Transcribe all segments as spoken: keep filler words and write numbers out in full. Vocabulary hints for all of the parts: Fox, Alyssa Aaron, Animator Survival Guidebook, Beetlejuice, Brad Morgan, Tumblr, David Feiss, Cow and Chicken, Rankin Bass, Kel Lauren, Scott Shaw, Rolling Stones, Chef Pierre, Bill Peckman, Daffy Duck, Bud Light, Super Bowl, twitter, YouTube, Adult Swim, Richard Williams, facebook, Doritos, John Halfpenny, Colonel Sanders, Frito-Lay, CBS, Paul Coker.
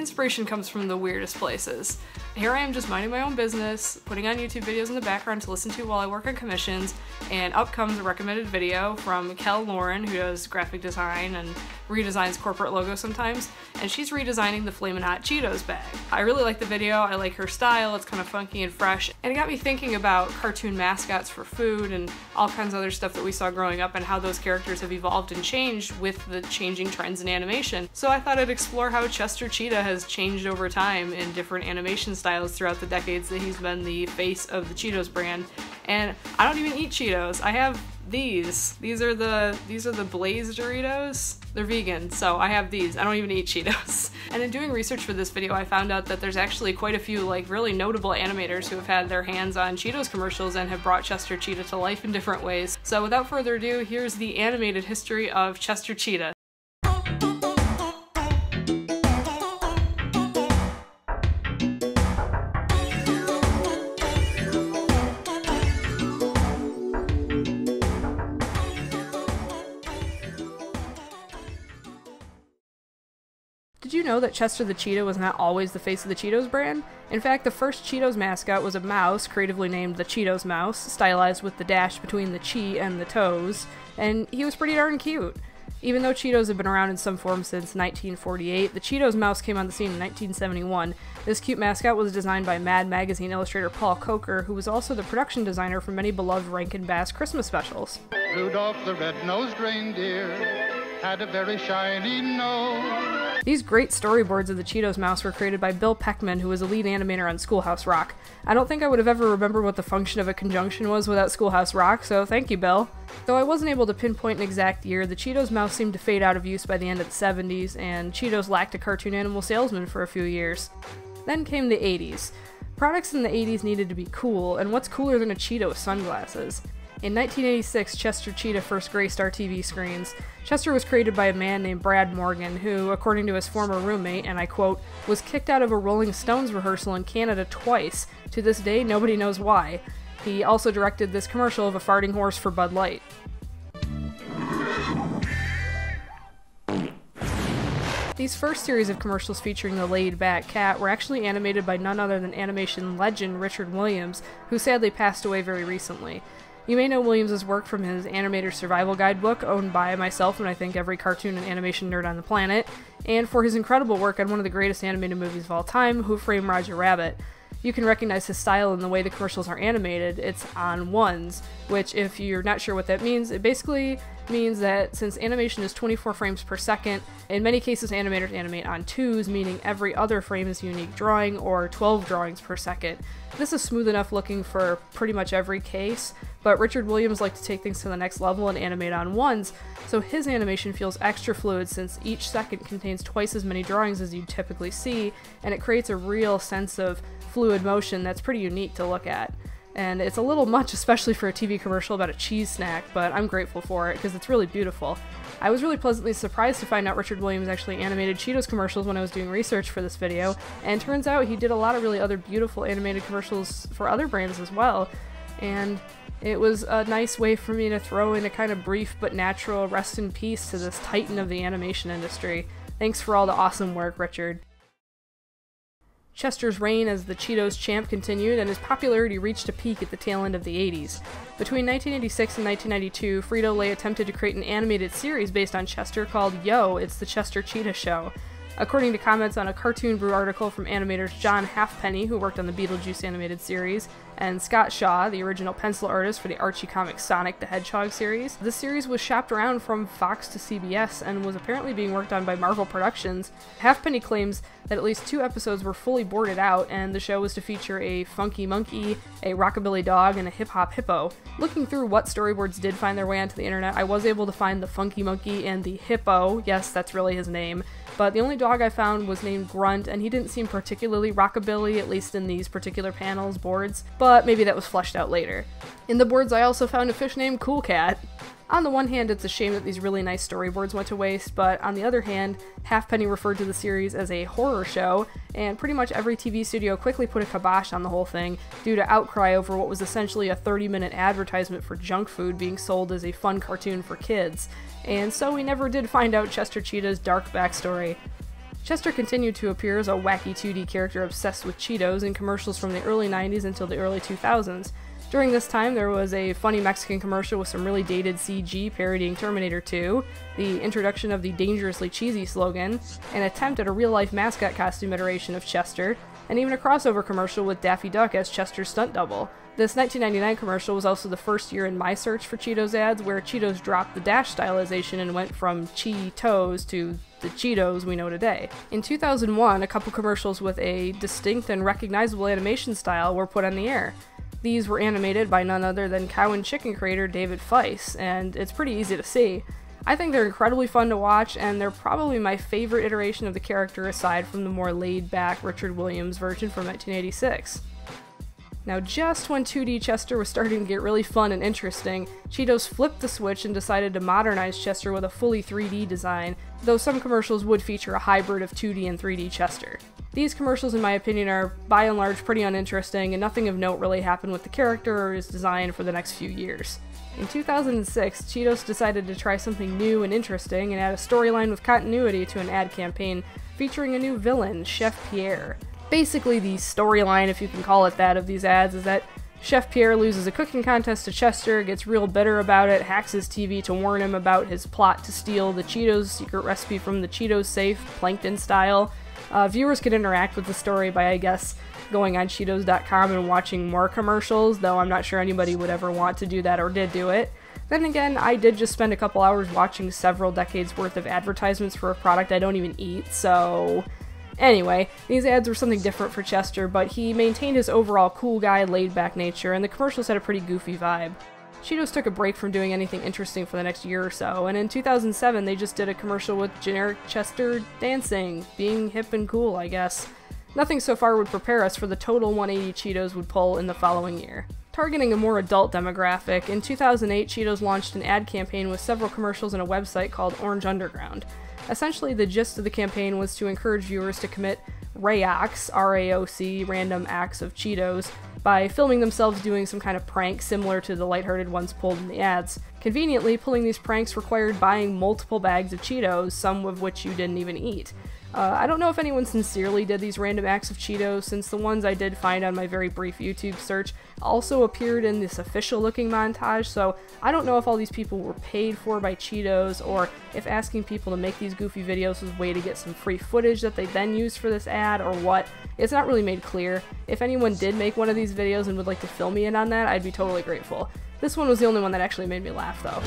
Inspiration comes from the weirdest places. Here I am just minding my own business, putting on YouTube videos in the background to listen to while I work on commissions, and up comes a recommended video from Kel Lauren, who does graphic design and redesigns corporate logos sometimes, and she's redesigning the Flamin' Hot Cheetos bag. I really like the video, I like her style, it's kind of funky and fresh, and it got me thinking about cartoon mascots for food and all kinds of other stuff that we saw growing up and how those characters have evolved and changed with the changing trends in animation. So I thought I'd explore how Chester Cheetah has changed over time in different animation styles throughout the decades that he's been the face of the Cheetos brand. And I don't even eat Cheetos. I have these. These are the these are the Blaze Doritos. They're vegan, so I have these. I don't even eat Cheetos. And in doing research for this video, I found out that there's actually quite a few like really notable animators who have had their hands on Cheetos commercials and have brought Chester Cheetah to life in different ways. So without further ado, here's the animated history of Chester Cheetah. Did you know that Chester the Cheetah was not always the face of the Cheetos brand? In fact, the first Cheetos mascot was a mouse, creatively named the Cheetos Mouse, stylized with the dash between the chi and the toes, and he was pretty darn cute. Even though Cheetos have been around in some form since nineteen forty-eight, the Cheetos Mouse came on the scene in nineteen seventy-one. This cute mascot was designed by Mad Magazine illustrator Paul Coker, who was also the production designer for many beloved Rankin Bass Christmas specials. Rudolph the Red-Nosed Reindeer had a very shiny nose. These great storyboards of the Cheetos Mouse were created by Bill Peckman, who was a lead animator on Schoolhouse Rock. I don't think I would have ever remembered what the function of a conjunction was without Schoolhouse Rock, so thank you, Bill. Though I wasn't able to pinpoint an exact year, the Cheetos Mouse seemed to fade out of use by the end of the seventies, and Cheetos lacked a cartoon animal salesman for a few years. Then came the eighties. Products in the eighties needed to be cool, and what's cooler than a Cheeto with sunglasses? In nineteen eighty-six, Chester Cheetah first graced our T V screens. Chester was created by a man named Brad Morgan, who, according to his former roommate, and I quote, was kicked out of a Rolling Stones rehearsal in Canada twice. To this day, nobody knows why. He also directed this commercial of a farting horse for Bud Light. These first series of commercials featuring the laid-back cat were actually animated by none other than animation legend Richard Williams, who sadly passed away very recently. You may know Williams' work from his Animator Survival Guidebook, owned by myself and I think every cartoon and animation nerd on the planet, and for his incredible work on one of the greatest animated movies of all time, Who Framed Roger Rabbit. You can recognize his style in the way the commercials are animated. It's on ones, which if you're not sure what that means, it basically means that since animation is twenty-four frames per second, in many cases animators animate on twos, meaning every other frame is a unique drawing, or twelve drawings per second. This is smooth enough looking for pretty much every case, but Richard Williams liked to take things to the next level and animate on ones, so his animation feels extra fluid since each second contains twice as many drawings as you typically see, and it creates a real sense of fluid motion that's pretty unique to look at. And it's a little much, especially for a T V commercial about a cheese snack, but I'm grateful for it because it's really beautiful. I was really pleasantly surprised to find out Richard Williams actually animated Cheetos commercials when I was doing research for this video, and turns out he did a lot of really other beautiful animated commercials for other brands as well, and it was a nice way for me to throw in a kind of brief but natural rest in peace to this titan of the animation industry. Thanks for all the awesome work, Richard. Chester's reign as the Cheetos champ continued, and his popularity reached a peak at the tail end of the eighties. Between nineteen eighty-six and nineteen ninety-two, Frito-Lay attempted to create an animated series based on Chester called Yo, It's the Chester Cheetah Show. According to comments on a Cartoon Brew article from animators John Halfpenny, who worked on the Beetlejuice animated series, and Scott Shaw, the original pencil artist for the Archie Comics Sonic the Hedgehog series, this series was shopped around from Fox to C B S and was apparently being worked on by Marvel Productions. Halfpenny claims that at least two episodes were fully boarded out, and the show was to feature a funky monkey, a rockabilly dog, and a hip-hop hippo. Looking through what storyboards did find their way onto the internet, I was able to find the funky monkey and the hippo, yes, that's really his name, but the only dog I found was named Grunt, and he didn't seem particularly rockabilly, at least in these particular panels, boards, but but maybe that was fleshed out later. In the boards I also found a fish named Cool Cat. On the one hand, it's a shame that these really nice storyboards went to waste, but on the other hand, Halfpenny referred to the series as a horror show, and pretty much every T V studio quickly put a kibosh on the whole thing due to outcry over what was essentially a thirty minute advertisement for junk food being sold as a fun cartoon for kids, and so we never did find out Chester Cheetah's dark backstory. Chester continued to appear as a wacky two D character obsessed with Cheetos in commercials from the early nineties until the early two thousands. During this time, there was a funny Mexican commercial with some really dated C G parodying Terminator two, the introduction of the dangerously cheesy slogan, an attempt at a real-life mascot costume iteration of Chester, and even a crossover commercial with Daffy Duck as Chester's stunt double. This nineteen ninety-nine commercial was also the first year in my search for Cheetos ads where Cheetos dropped the dash stylization and went from Cheetos to the Cheetos we know today. In two thousand one, a couple commercials with a distinct and recognizable animation style were put on the air. These were animated by none other than Cow and Chicken creator David Feiss, and it's pretty easy to see. I think they're incredibly fun to watch, and they're probably my favorite iteration of the character aside from the more laid-back Richard Williams version from nineteen eighty-six. Now, just when two D Chester was starting to get really fun and interesting, Cheetos flipped the switch and decided to modernize Chester with a fully three D design, though some commercials would feature a hybrid of two D and three D Chester. These commercials, in my opinion, are by and large pretty uninteresting, and nothing of note really happened with the character or his design for the next few years. In two thousand six, Cheetos decided to try something new and interesting and add a storyline with continuity to an ad campaign featuring a new villain, Chef Pierre. Basically, the storyline, if you can call it that, of these ads is that Chef Pierre loses a cooking contest to Chester, gets real bitter about it, hacks his T V to warn him about his plot to steal the Cheetos secret recipe from the Cheetos safe, Plankton style. Uh, viewers could interact with the story by, I guess, going on Cheetos dot com and watching more commercials, though I'm not sure anybody would ever want to do that or did do it. Then again, I did just spend a couple hours watching several decades worth of advertisements for a product I don't even eat, so... Anyway, these ads were something different for Chester, but he maintained his overall cool guy, laid-back nature, and the commercials had a pretty goofy vibe. Cheetos took a break from doing anything interesting for the next year or so, and in two thousand seven they just did a commercial with generic Chester dancing, being hip and cool, I guess. Nothing so far would prepare us for the total one eighty Cheetos would pull in the following year. Targeting a more adult demographic, in two thousand eight Cheetos launched an ad campaign with several commercials and a website called Orange Underground. Essentially, the gist of the campaign was to encourage viewers to commit rayocs, R A O C, random acts of Cheetos, by filming themselves doing some kind of prank similar to the lighthearted ones pulled in the ads. Conveniently, pulling these pranks required buying multiple bags of Cheetos, some of which you didn't even eat. Uh, I don't know if anyone sincerely did these random acts of Cheetos, since the ones I did find on my very brief YouTube search also appeared in this official-looking montage, so I don't know if all these people were paid for by Cheetos, or if asking people to make these goofy videos was a way to get some free footage that they then used for this ad, or what. It's not really made clear. If anyone did make one of these videos and would like to fill me in on that, I'd be totally grateful. This one was the only one that actually made me laugh, though.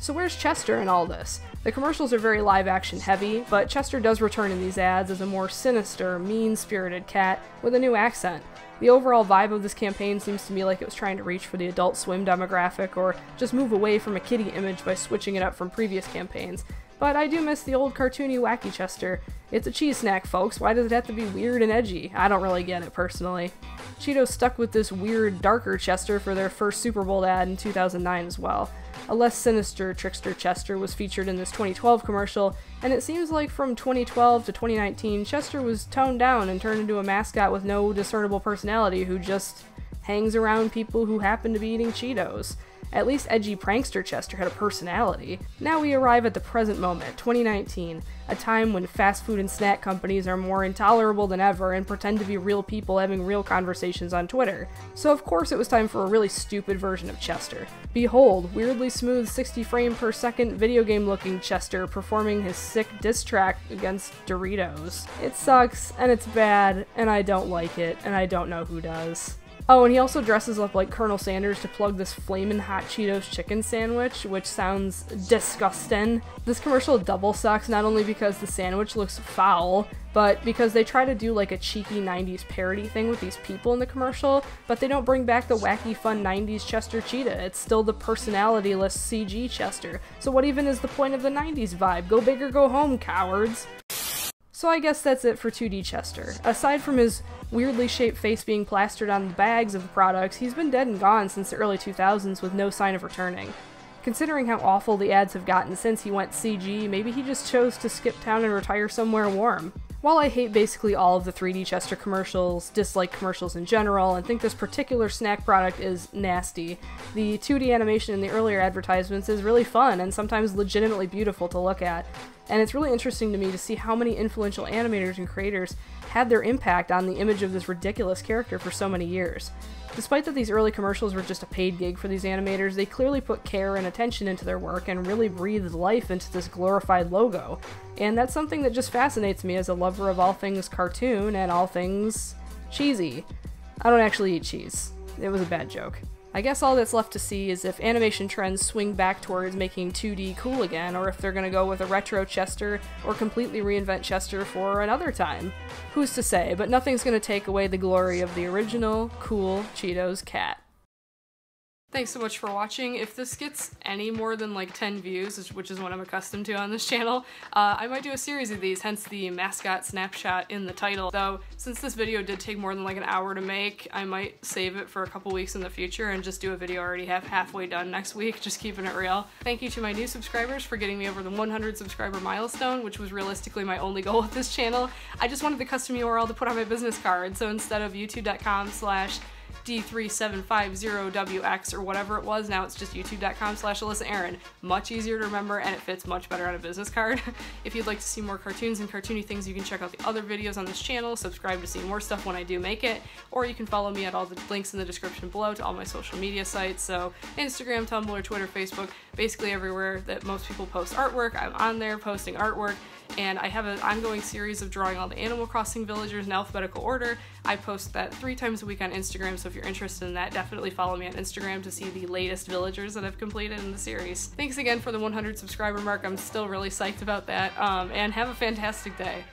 So where's Chester in all this? The commercials are very live-action heavy, but Chester does return in these ads as a more sinister, mean-spirited cat with a new accent. The overall vibe of this campaign seems to me like it was trying to reach for the Adult Swim demographic, or just move away from a kiddie image by switching it up from previous campaigns. But I do miss the old cartoony, wacky Chester. It's a cheese snack, folks. Why does it have to be weird and edgy? I don't really get it, personally. Cheetos stuck with this weird, darker Chester for their first Super Bowl ad in two thousand nine as well. A less sinister trickster Chester was featured in this twenty twelve commercial, and it seems like from twenty twelve to twenty nineteen, Chester was toned down and turned into a mascot with no discernible personality who just hangs around people who happen to be eating Cheetos. At least edgy prankster Chester had a personality. Now we arrive at the present moment, twenty nineteen, a time when fast food and snack companies are more intolerable than ever and pretend to be real people having real conversations on Twitter. So of course it was time for a really stupid version of Chester. Behold, weirdly smooth sixty frame per second video game looking Chester performing his sick diss track against Doritos. It sucks, and it's bad, and I don't like it, and I don't know who does. Oh, and he also dresses up like Colonel Sanders to plug this Flamin' Hot Cheetos chicken sandwich, which sounds disgusting. This commercial double sucks not only because the sandwich looks foul, but because they try to do like a cheeky nineties parody thing with these people in the commercial, but they don't bring back the wacky fun nineties Chester Cheetah. It's still the personality-less C G Chester. So what even is the point of the nineties vibe? Go big or go home, cowards! So I guess that's it for two D Chester. Aside from his weirdly shaped face being plastered on the bags of the products, he's been dead and gone since the early two thousands with no sign of returning. Considering how awful the ads have gotten since he went C G, maybe he just chose to skip town and retire somewhere warm. While I hate basically all of the three D Chester commercials, dislike commercials in general, and think this particular snack product is nasty, the two D animation in the earlier advertisements is really fun and sometimes legitimately beautiful to look at, and it's really interesting to me to see how many influential animators and creators had their impact on the image of this ridiculous character for so many years. Despite that these early commercials were just a paid gig for these animators, they clearly put care and attention into their work and really breathed life into this glorified logo, and that's something that just fascinates me as a lover of all things cartoon and all things cheesy. I don't actually eat cheese. It was a bad joke. I guess all that's left to see is if animation trends swing back towards making two D cool again, or if they're gonna go with a retro Chester or completely reinvent Chester for another time. Who's to say, but nothing's gonna take away the glory of the original, cool Cheetos cat. Thanks so much for watching. If this gets any more than like ten views, which is what I'm accustomed to on this channel, uh, I might do a series of these, hence the mascot snapshot in the title. Though, since this video did take more than like an hour to make, I might save it for a couple weeks in the future and just do a video I already have halfway done next week, just keeping it real. Thank you to my new subscribers for getting me over the one hundred subscriber milestone, which was realistically my only goal with this channel. I just wanted the custom U R L to put on my business card, so instead of youtube.com slash D three seven five zero W X or whatever it was, now it's just youtube.com slash Alyssa Aaron. Much easier to remember, and it fits much better on a business card. If you'd like to see more cartoons and cartoony things, you can check out the other videos on this channel, subscribe to see more stuff when I do make it, or you can follow me at all the links in the description below to all my social media sites, so Instagram, Tumblr, Twitter, Facebook, basically everywhere that most people post artwork, I'm on there posting artwork. And I have an ongoing series of drawing all the Animal Crossing villagers in alphabetical order. I post that three times a week on Instagram, so if you're interested in that, definitely follow me on Instagram to see the latest villagers that I've completed in the series. Thanks again for the one hundred subscriber mark, I'm still really psyched about that, um, and have a fantastic day.